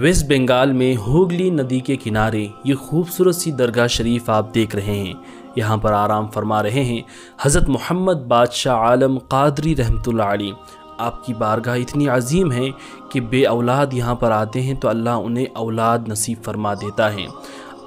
Waste Bengal में हुगली नदी के किनारे ये खूबसूरत सी दरगाह शरीफ आप देख रहे हैं। यहाँ पर आराम फरमा रहे हैं हज़रत मोहम्मद बादशाह आलम क़ादरी रहमतुल्लाह अलैह। आपकी बारगाह इतनी अजीम है कि बे औलाद यहाँ पर आते हैं तो अल्लाह उन्हें औलाद नसीब फरमा देता है।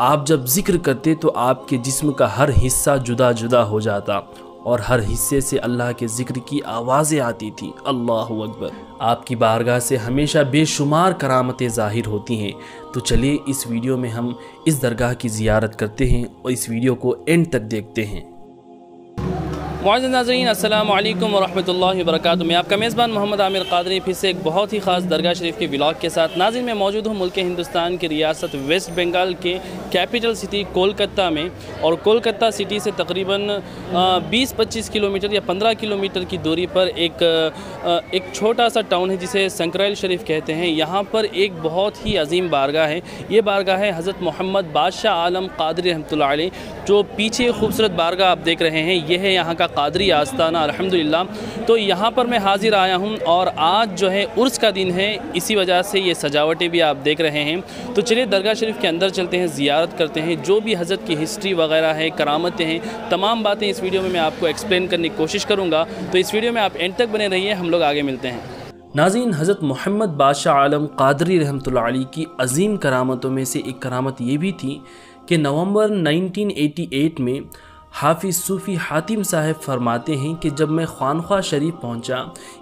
आप जब जिक्र करते तो आपके जिस्म का हर हिस्सा जुदा जुदा हो जाता और हर हिस्से से अल्लाह के ज़िक्र की आवाज़ें आती थी। अल्लाहु अकबर। आपकी बारगाह से हमेशा बेशुमार करामतें ज़ाहिर होती हैं। तो चलिए इस वीडियो में हम इस दरगाह की ज़ियारत करते हैं और इस वीडियो को एंड तक देखते हैं। मुआज़्ज़िज़ नाज़रीन, अस्सलामु अलैकुम वरहमतुल्लाहि वबरकातुहू। मैं आपका मेज़बान मोहम्मद आमिर कादरी फिर से एक बहुत ही ख़ास दरगाह शरीफ के व्लॉग के साथ नाज़रीन मैं मौजूद हूँ मुल्क हिंदुस्तान की रियासत वेस्ट बंगाल के कैपिटल सिटी कोलकाता में। और कोलकाता सिटी से तकरीबन 20-25 किलोमीटर या 15 किलोमीटर की दूरी पर एक छोटा सा टाउन है जिसे सांकराइल शरीफ कहते हैं। यहाँ पर एक बहुत ही अजीम बारगाह है। ये बारगाह है हज़रत मोहम्मद बादशाह आलम क़ादरी रहमतुल्लाह अलैह। जो पीछे खूबसूरत बारगाह आप देख रहे हैं ये है यहाँ का कादरी आस्ताना अल्हम्दुलिल्लाह। तो यहाँ पर मैं हाज़िर आया हूँ और आज जो है उर्स का दिन है, इसी वजह से ये सजावटें भी आप देख रहे हैं। तो चलिए दरगाह शरीफ के अंदर चलते हैं, ज़ियारत करते हैं। जो भी हज़रत की हिस्ट्री वगैरह है, करामतें हैं, तमाम बातें इस वीडियो में मैं आपको एक्सप्लेन करने की कोशिश करूँगा। तो इस वीडियो में आप एंड तक बने रहिए, हम लोग आगे मिलते हैं। नाज़रीन, हज़रत मोहम्मद बादशाह आलम क़ादरी रहमतुल्लाह अलैह की अजीम करामतों में से एक करामत ये भी थी कि नवंबर 1988 में हाफिज़ सूफ़ी हातिम साहब फरमाते हैं कि जब मैं खानख्वाह शरीफ पहुंचा,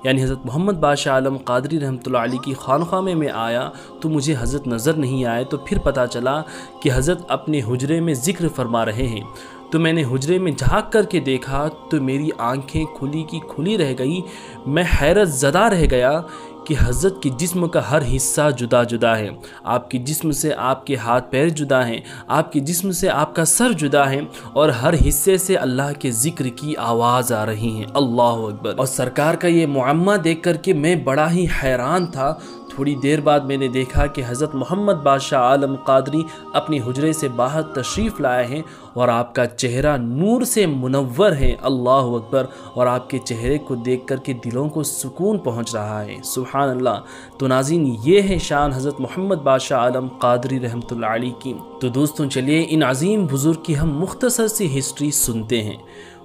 यानी हज़रत मोहम्मद बादशाह आलम क़ादरी रहमतुल्लाह अलैह की खानख्वाह में मैं आया तो मुझे हज़रत नज़र नहीं आए। तो फिर पता चला कि हज़रत अपने हुजरे में ज़िक्र फरमा रहे हैं। तो मैंने हुजरे में झांक करके देखा तो मेरी आंखें खुली की खुली रह गई। मैं हैरत ज़दा रह गया कि हज़रत के जिस्म का हर हिस्सा जुदा जुदा है। आपके जिस्म से आपके हाथ पैर जुदा हैं, आपके जिस्म से आपका सर जुदा है और हर हिस्से से अल्लाह के ज़िक्र की आवाज़ आ रही है। अल्लाहु अकबर। और सरकार का ये मुअम्मा देख करके मैं बड़ा ही हैरान था। थोड़ी देर बाद मैंने देखा कि हज़रत मोहम्मद बादशाह आलम क़ादरी अपने हुजरे से बाहर तशरीफ़ लाए हैं और आपका चेहरा नूर से मुनव्वर है। अल्लाहु अकबर। और आपके चेहरे को देख कर के दिलों को सुकून पहुंच रहा है। सुभान अल्लाह। तो नाज़रीन ये है शान हज़रत मोहम्मद बादशाह आलम क़ादरी रहमतुल्लाह अलैह की। तो दोस्तों चलिए इन अज़ीम बुज़ुर्ग की हम मुख्तसर सी हिस्ट्री सुनते हैं।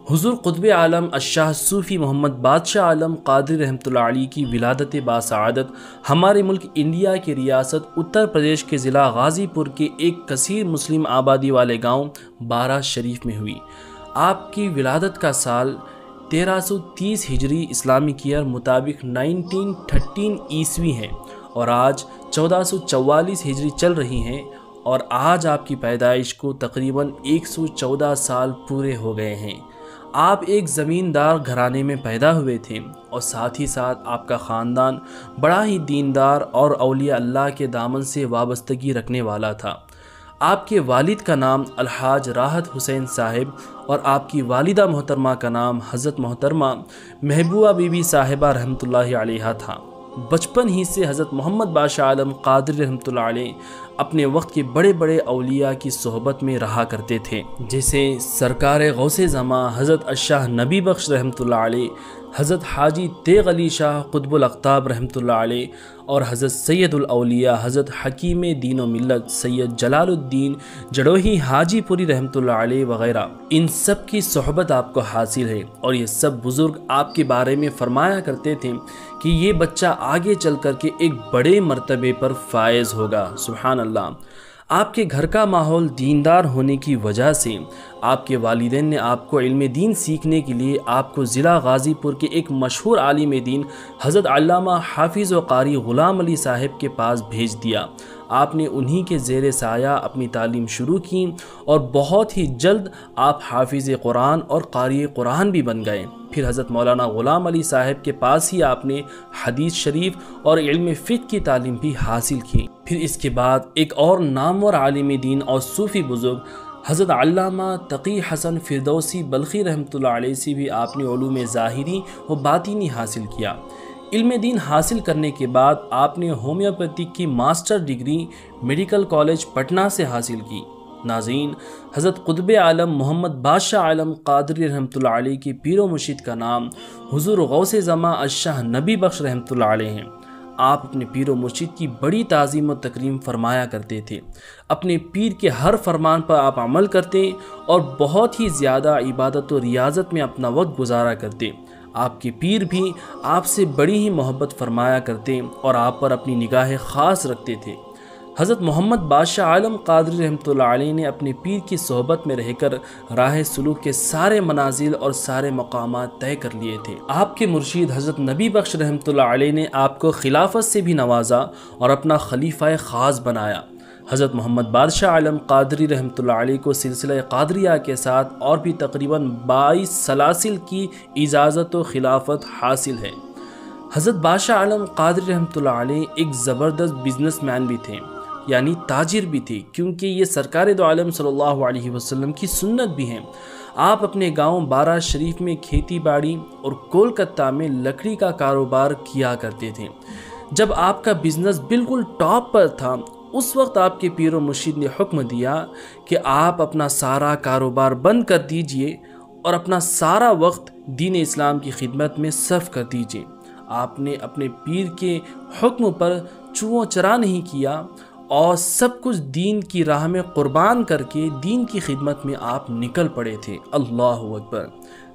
हुज़ूर क़ुतब आलम अश्शा सूफ़ी मोहम्मद बादशाह आलम क़ादरी रहमतुल्लाह अलैह की विलादत बासआदत हमारे मुल्क इंडिया की रियासत उत्तर प्रदेश के ज़िला गाज़ीपुर के एक कसीर मुस्लिम आबादी वाले गांव बारा शरीफ में हुई। आपकी विलादत का साल 1330 हिजरी इस्लामिक ईयर मुताबिक 1913 ईस्वी है और आज 1444 हिजरी चल रही हैं। और आज आपकी पैदाइश को तकरीबन 114 साल पूरे हो गए हैं। आप एक ज़मींदार घराने में पैदा हुए थे और साथ ही साथ आपका ख़ानदान बड़ा ही दीनदार और औलिया अल्लाह के दामन से वाबस्तगी रखने वाला था। आपके वालिद का नाम अलहाज राहत हुसैन साहिब और आपकी वालिदा मोहतरमा का नाम हज़रत मोहतरमा महबूबा बीबी साहिबा रहमतुल्लाह अलैहा था। बचपन ही से हज़रत मोहम्मद बादशाह आलम क़ादरी रहमतुल्लाह अलैह अपने वक्त के बड़े बड़े औलिया की सोहबत में रहा करते थे, जैसे सरकार ग़ौसे ज़मां हज़रत अश्शा नबी बख्श रहमतुल्लाह अलैह, हज़रत हाजी तेग अली शाह कुतुबुल अक़ताब रहमतुल्लाह अलैह और हज़रत सैयदुल औलिया हज़रत हकीम दीन व मिल्लत सैयद जलालुद्दीन जड़ोही हाजीपुरी रहमतुल्लाह अलैह वग़ैरह। इन सब की सोहबत आपको हासिल है और ये सब बुज़ुर्ग आपके बारे में फरमाया करते थे कि ये बच्चा आगे चल कर के एक बड़े मरतबे पर फायज़ होगा। सुभान अल्लाह। आपके घर का माहौल दीनदार होने की वजह से आपके वालिदैन ने आपको इल्म दीन सीखने के लिए आपको ज़िला गाज़ीपुर के एक मशहूर आलिम दीन हज़रत अल्लामा हाफ़िज़ गुलाम अली साहब के पास भेज दिया। आपने उन्हीं के ज़ेर साया अपनी तालीम शुरू की और बहुत ही जल्द आप हाफिज़ कुरान और क़ारी कुरान भी बन गए। फिर हज़रत मौलाना ग़ुलाम अली साहब के पास ही आपने हदीस शरीफ और इल्म फ़िक़्ह की तालीम भी हासिल की। फिर इसके बाद एक और नामवर आलिम दीन और सूफ़ी बुज़ुर्ग हज़रत अल्लामा तकी हसन फिरदोसी बल्खी रहमतुल्लाह अलैह से भी आपने उलूम ज़ाहिरी व बातिनी हासिल किया। इल्म दीन हासिल करने के बाद आपने होम्योपैथी की master degree medical college Patna से हासिल की। नाज़रीन, हज़रत क़ुतब आलम मोहम्मद बादशाह आलम क़ादरी रहमतुल्लाह अलैह के पीर मुर्शिद का नाम हुज़ूर ग़ौसे ज़मां अश्शाह नबी बख्श रहमतुल्लाह अलैह हैं। आप अपने पीर व मुर्शिद की बड़ी ताज़ीम व तकरीम फरमाया करते थे। अपने पीर के हर फरमान पर आप अमल करते और बहुत ही ज़्यादा इबादत व रियाजत में अपना वक्त गुजारा करते। आपके पीर भी आपसे बड़ी ही मोहब्बत फरमाया करते और आप पर अपनी निगाहें ख़ास रखते थे। हज़रत मोहम्मद बादशाह आलम क़ादरी रहमतुल्लाह अलैह ने अपने पीर की सोहबत में रहकर राह सुलूक के सारे मनाजिल और सारे मकामात तय कर लिए थे। आपके मुर्शीद हज़रत नबी बख्श रहमतुल्लाह अलैह ने आपको खिलाफत से भी नवाजा और अपना खलीफा ख़ास बनाया। हज़रत मोहम्मद बादशाह आलम क़ादरी रहमतुल्लाह अलैह को सिलसिला कादरिया के साथ और भी तकरीबन 22 सलासिल की इजाज़त व खिलाफत हासिल है। हज़रत बादशाह आलम क़ादरी रहमतुल्लाह अलैह एक ज़बरदस्त बिजनेसमैन भी थे, यानी ताजिर भी थे, क्योंकि ये सरकार दो आलम सल्लल्लाहु अलैहि वसल्लम की सुन्नत भी हैं। आप अपने गांव बारा शरीफ में खेती बाड़ी और कोलकाता में लकड़ी का कारोबार किया करते थे। जब आपका बिजनेस बिल्कुल टॉप पर था, उस वक्त आपके पीर व मुर्शिद ने हुक्म दिया कि आप अपना सारा कारोबार बंद कर दीजिए और अपना सारा वक्त दीन इस्लाम की खिदमत में सर्फ कर दीजिए। आपने अपने पीर के हुक्म पर चूँ चरा नहीं किया और सब कुछ दीन की राह में कुर्बान करके दीन की खिदमत में आप निकल पड़े थे। अल्लाह अकबर।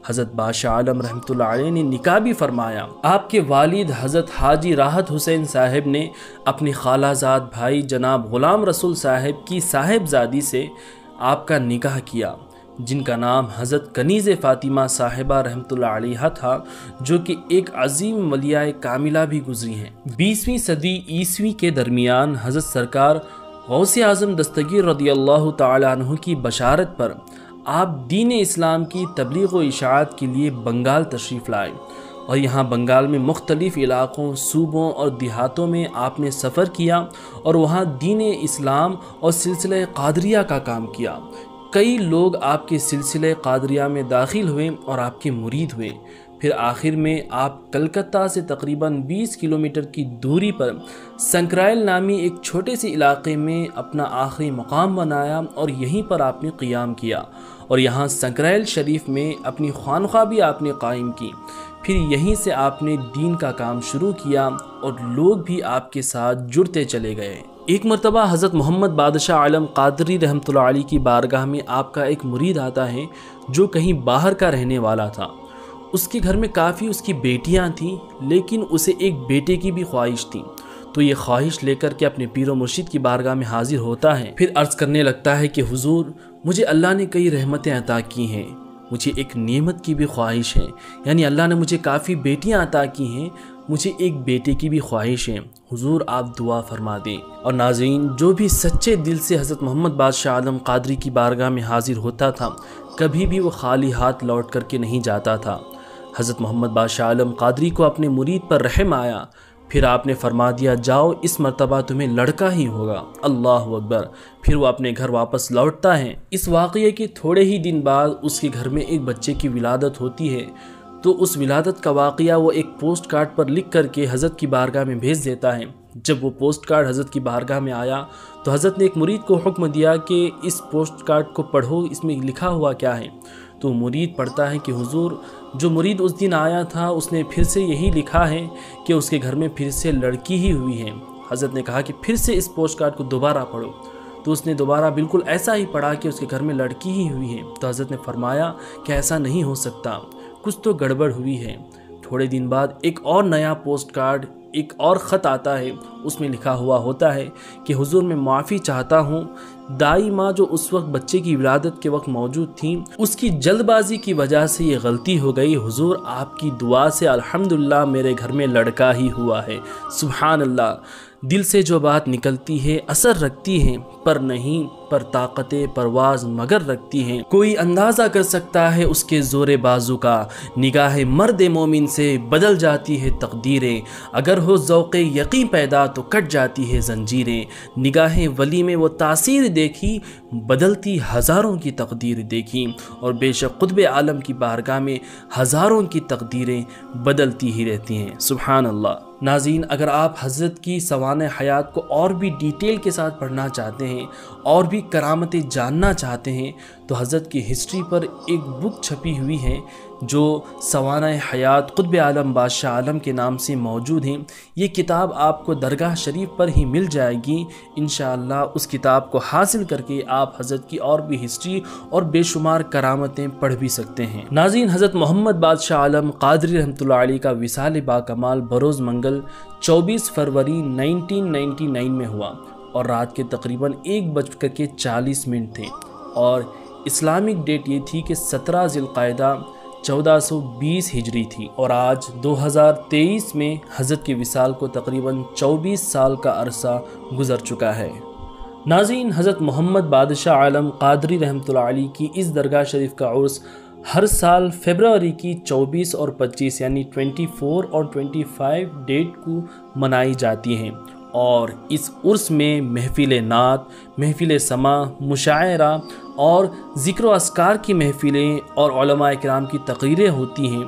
हज़रत बादशाह आलम रहमतुल्लाह अलैह ने निकाह भी फरमाया। आपके वालिद हज़रत हाजी राहत हुसैन साहब ने अपने खालाजाद भाई जनाब ग़ुलाम रसूल साहब की साहिबजादी से आपका निकाह किया, जिनका नाम हज़रत कनीज़े फ़ातिमा साहिबा रहमतुल्लाह अलैहा था, जो कि एक अजीम वलियाए कामिला भी गुजरी हैं। 20वीं सदी ईस्वी के दरमियान हज़रत सरकार ग़ौसे आज़म दस्तगीर रदियल्लाहु ताला अन्हु की बशारत पर आप दीन इस्लाम की तबलीग व इशाअत के लिए बंगाल तशरीफ़ लाए और यहाँ बंगाल में मुख्तलिफ़ इलाक़ों, सूबों और देहातों में आपने सफ़र किया और वहाँ दीन इस्लाम और सिलसिला कादरिया का काम किया। कई लोग आपके सिलसिले कादरिया में दाखिल हुए और आपके मुरीद हुए। फिर आखिर में आप कलकत्ता से तकरीबन 20 किलोमीटर की दूरी पर सांकराइल नामी एक छोटे से इलाके में अपना आखिरी मकाम बनाया और यहीं पर आपने क़ियाम किया और यहाँ सांकराइल शरीफ में अपनी खानक़ाह भी आपने कायम की। फिर यहीं से आपने दीन का काम शुरू किया और लोग भी आपके साथ जुड़ते चले गए। एक मरतबा हज़रत मोहम्मद बादशाह आलम क़ादरी रहमतुल्लाह अलैह की बारगाह में आपका एक मुरीद आता है, जो कहीं बाहर का रहने वाला था। उसके घर में काफ़ी उसकी बेटियां थीं, लेकिन उसे एक बेटे की भी ख्वाहिश थी, तो ये ख्वाहिश लेकर के अपने पीर व मुर्शिद की बारगाह में हाजिर होता है। फिर अर्ज़ करने लगता है कि हुजूर, मुझे अल्लाह ने कई रहमतें अता की हैं, मुझे एक नेमत की भी ख्वाहिश है, यानी अल्लाह ने मुझे काफ़ी बेटियाँ अता की हैं, मुझे एक बेटे की भी ख्वाहिश है, हुजूर आप दुआ फरमा दें। और नाज़रीन, जो भी सच्चे दिल से हज़रत मोहम्मद बादशाह आलम क़ादरी की बारगाह में हाजिर होता था, कभी भी वो खाली हाथ लौट करके नहीं जाता था। हज़रत मोहम्मद बादशाह आलम क़ादरी को अपने मुरीद पर रहम आया। फिर आपने फरमा दिया, जाओ इस मरतबा तुम्हें लड़का ही होगा। अल्लाह अकबर। फिर वो अपने घर वापस लौटता है। इस वाक़े के थोड़े ही दिन बाद उसके घर में एक बच्चे की विलादत होती है, तो उस विलादत का वाक़िया वो एक पोस्ट कार्ड पर लिख करके हज़रत की बारगाह में भेज देता है। जब वो पोस्ट कार्ड हज़रत की बारगाह में आया तो हज़रत ने एक मुरीद को हुक्म दिया कि इस पोस्ट कार्ड को पढ़ो, इसमें लिखा हुआ क्या है। तो मुरीद पढ़ता है कि हुजूर, जो मुरीद उस दिन आया था उसने फिर से यही लिखा है कि उसके घर में फिर से लड़की ही हुई है। हज़रत ने कहा कि फिर से इस पोस्ट कार्ड को दोबारा पढ़ो, तो उसने दोबारा बिल्कुल ऐसा ही पढ़ा कि उसके घर में लड़की ही हुई है। तो हज़रत ने फरमाया कि ऐसा नहीं हो सकता, कुछ तो गड़बड़ हुई है। थोड़े दिन बाद एक और नया पोस्ट कार्ड, एक और ख़त आता है, उसमें लिखा हुआ होता है कि हुजूर, मैं माफ़ी चाहता हूँ, दाई माँ जो उस वक्त बच्चे की विलादत के वक्त मौजूद थी, उसकी जल्दबाजी की वजह से ये गलती हो गई। हुजूर आपकी दुआ से अल्हम्दुलिल्लाह मेरे घर में लड़का ही हुआ है। सुभान अल्लाह। दिल से जो बात निकलती है असर रखती है, पर नहीं पर ताकतें परवाज़ मगर रखती हैं। कोई अंदाज़ा कर सकता है उसके ज़ोर बाजू का, निगाह मर्द मोमिन से बदल जाती है तकदीरें, अगर हो ज़ौक़े यकीन पैदा तो कट जाती है ज़ंजीरें, निगाह वली में वो तासीर देखी, बदलती हज़ारों की तकदीर देखी, और बेशक क़ुत्ब आलम की बारगाह में हज़ारों की तकदीरें बदलती ही रहती हैं। सुभान अल्लाह। नाज़रीन, अगर आप हज़रत की सवान हयात को और भी डिटेल के साथ पढ़ना चाहते हैं और भी भी करामतें जानना चाहते हैं तो हज़रत की हिस्ट्री पर एक बुक छपी हुई है जो सवानाए हयात क़ुत्ब आलम बादशाह आलम के नाम से मौजूद हैं। ये किताब आपको दरगाह शरीफ पर ही मिल जाएगी। इंशाअल्लाह उस किताब को हासिल करके आप हज़रत की और भी हिस्ट्री और बेशुमार करामतें पढ़ भी सकते हैं। नाज़रीन, हज़रत मोहम्मद बादशाह आलम क़ादरी रहमतुल्लाह अलैह का विसाल बाकमाल बरोज़ मंगल 24 फरवरी 1999 में हुआ और रात के तकरीबन 1:40 थे और इस्लामिक डेट ये थी कि 17 ज़िलक़ायदा 1420 हिजरी थी। और आज 2023 में हज़रत के विसाल को तकरीबन 24 साल का अरसा गुज़र चुका है। नाज़रीन, हज़रत मोहम्मद बादशाह आलम क़ादरी रहमतुल्लाह अलैह की इस दरगाह शरीफ का उर्स हर साल फरवरी की 24 और 25 यानी 24 और 25 डेट को मनाई जाती हैं और इस उर्स में महफ़िल नात, महफ़िल समा, मुशायरा और ज़िक्र अस्कार की महफ़िलें और उलमा इकराम की तकरीरें होती हैं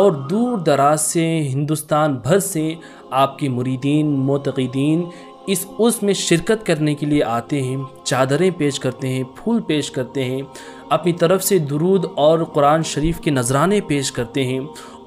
और दूर दराज से हिंदुस्तान भर से आपके मुरीदीन, मोतक़ीदीन इस उर्स में शिरकत करने के लिए आते हैं, चादरें पेश करते हैं, फूल पेश करते हैं, अपनी तरफ से दुरूद और कुरान शरीफ के नजराने पेश करते हैं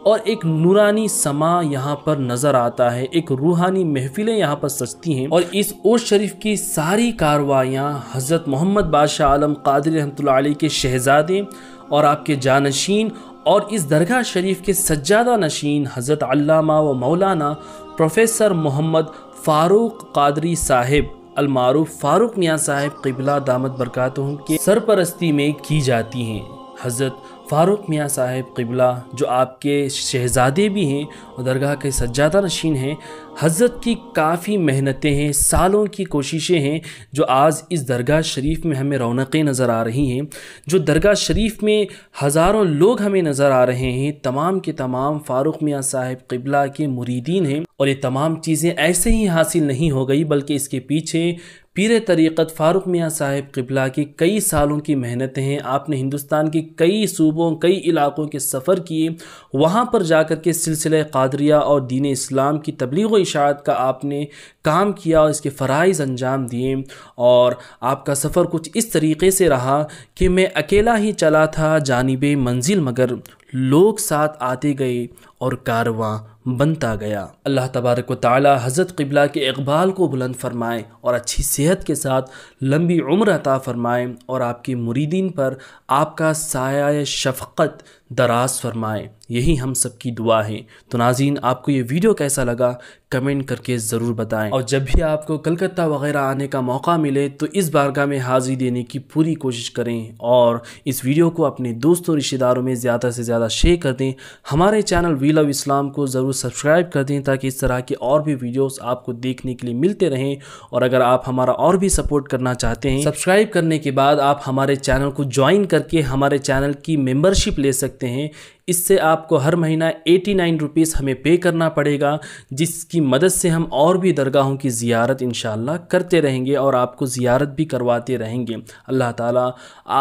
और एक नूरानी समा यहाँ पर नज़र आता है, एक रूहानी महफिलें यहाँ पर सजती हैं और इस उर्स शरीफ की सारी कार्रवाइयाँ हज़रत मोहम्मद बादशाह आलम क़ादरी रहमतुल्लाह अलैह के शहज़ादे और आपके जानशीन और इस दरगाह शरीफ के सज्जादा नशीन हज़रत अल्लामा व मौलाना प्रोफेसर मोहम्मद फारूक़ क़ादरी साहिब अलमारूफ फारूक मियाँ साहिब क़िबला दामत बरकातहू के सरपरस्ती में की जाती हैं। हज़रत फ़ारूक मियाँ साहिब क़िबला जो आपके शहज़ादे भी हैं और दरगाह के सज्जादा नशीन हैं, हज़रत की काफ़ी मेहनतें हैं, सालों की कोशिशें हैं जो आज इस दरगाह शरीफ में हमें रौनकें नज़र आ रही हैं। जो दरगाह शरीफ में हज़ारों लोग हमें नज़र आ रहे हैं, तमाम के तमाम फ़ारूक मियाँ साहिब क़िबला के मुरीदीन हैं और ये तमाम चीज़ें ऐसे ही हासिल नहीं हो गई बल्कि इसके पीछे पीरे तरीक़त फ़ारूक मियाँ साहिब क़िबला की कई सालों की मेहनतें हैं। आपने हिंदुस्तान के कई सूबों, कई इलाक़ों के सफ़र किए, वहाँ पर जाकर के सिलसिला कादरिया और दीन इस्लाम की तबलीग व इशाअत का आपने काम किया और इसके फ़राइज़ अंजाम दिए और आपका सफ़र कुछ इस तरीके से रहा कि मैं अकेला ही चला था जानिबे मंजिल, मगर लोग साथ आते गए और कारवां बनता गया। अल्लाह तबारक व तआला हज़रत क़िबला के इक़बाल को बुलंद फरमाए और अच्छी सेहत के साथ लंबी उम्र अता फरमाए और आपके मुरीदीन पर आपका साया शफ़क़त दराज़ फरमाए, यही हम सब की दुआ है। तो नाज़रीन, आपको ये वीडियो कैसा लगा कमेंट करके ज़रूर बताएं और जब भी आपको कलकत्ता वग़ैरह आने का मौका मिले तो इस बारगाह में हाज़िरी देने की पूरी कोशिश करें और इस वीडियो को अपने दोस्तों, रिश्तेदारों में ज़्यादा से ज़्यादा शेयर कर दें। हमारे चैनल वी लव इस्लाम को ज़रूर सब्सक्राइब कर दें ताकि इस तरह के और भी वीडियोज़ आपको देखने के लिए मिलते रहें। और अगर आप हमारा और भी सपोर्ट करना चाहते हैं, सब्सक्राइब करने के बाद आप हमारे चैनल को ज्वाइन करके हमारे चैनल की मेम्बरशिप ले सकते हैं। इससे आपको हर महीना 89 रुपीस हमें पे करना पड़ेगा, जिसकी मदद से हम और भी दरगाहों की ज़ियारत इंशाअल्लाह करते रहेंगे और आपको ज़ियारत भी करवाते रहेंगे। अल्लाह ताला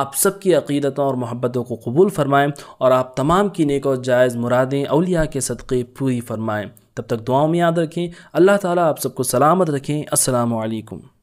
आप सबकी अक़ीदतों और मोहब्बतों को कबूल फ़रमाएँ और आप तमाम की नेक और जायज़ मुरादें औलिया के सदक़े पूरी फ़रमाएँ। तब तक दुआओं में याद रखें। अल्लाह ताला आप सबको सलामत रखें। अस्सलामु अलैकुम।